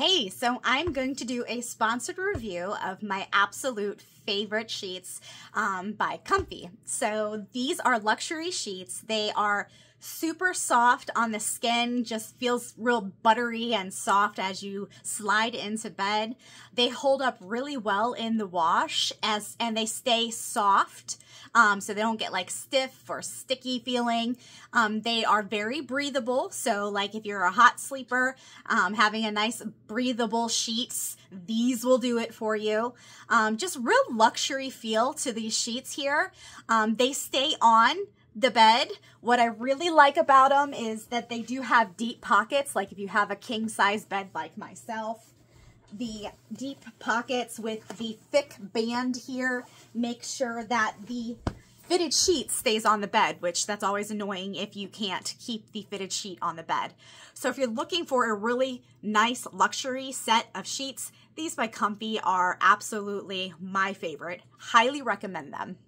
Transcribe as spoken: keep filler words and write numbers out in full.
Hey, so I'm going to do a sponsored review of my absolute favorite sheets um, by Comfy. So these are luxury sheets. They are super soft on the skin, just feels real buttery and soft as you slide into bed. They hold up really well in the wash as and they stay soft, um, so they don't get like stiff or sticky feeling. Um, they are very breathable, so like if you're a hot sleeper, um, having a nice breathable sheets, these will do it for you. Um, just real luxury feel to these sheets here. Um, they stay on the bed. What I really like about them is that they do have deep pockets. Like if you have a king size bed like myself, the deep pockets with the thick band here make sure that the fitted sheet stays on the bed, which that's always annoying if you can't keep the fitted sheet on the bed. So if you're looking for a really nice luxury set of sheets, these by Comfy are absolutely my favorite. Highly recommend them.